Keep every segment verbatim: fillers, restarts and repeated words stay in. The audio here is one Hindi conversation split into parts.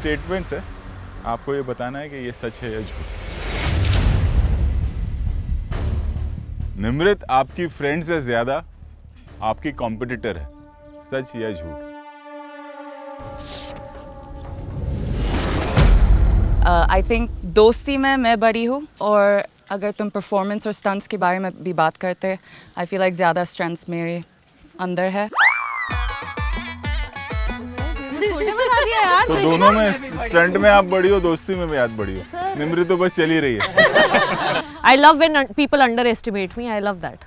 स्टेटमेंट्स है, आपको ये बताना है कि ये सच है या झूठ। निमृत आपकी फ्रेंड से ज्यादा आपकी कॉम्पिटिटर है, सच या झूठ? आई uh, थिंक दोस्ती में मैं बड़ी हूँ, और अगर तुम परफॉर्मेंस और स्टंट्स के बारे में भी बात करते, आई फील लाइक ज़्यादा स्ट्रेंथ्स मेरे अंदर है। तो दोनों में, स्टंट में आप बड़ी हो, दोस्ती में भी आप बड़ी हो। निमृत तो बस चली रही है। I love when people underestimate me, I love that.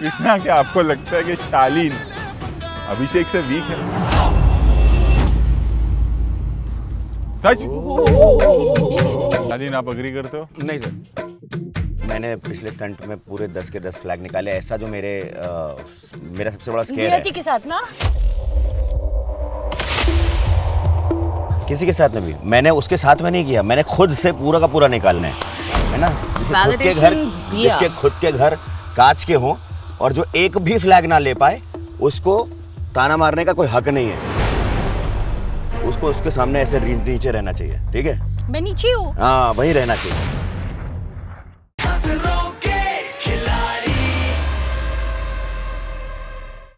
Krishna, क्या आपको लगता है कि शालीन अभिषेक से वीक है? सच? शालीन, आप अग्री करते हो? नहीं सर, मैंने पिछले स्टंट में पूरे दस के दस फ्लैग निकाले। ऐसा जो मेरे आ, मेरा सबसे बड़ा स्केयर है के साथ ना, किसी के साथ नहीं, मैंने उसके साथ में नहीं किया, मैंने खुद से पूरा का पूरा निकालना है, है ना? जिसके खुद के घर जिसके खुद के घर कांच के हों और जो एक भी फ्लैग ना ले पाए, उसको ताना मारने का कोई हक नहीं है। उसको उसके सामने ऐसे नीचे रहना चाहिए, ठीक है? मैं नीचे हूँ, हाँ, वहीं रहना चाहिए।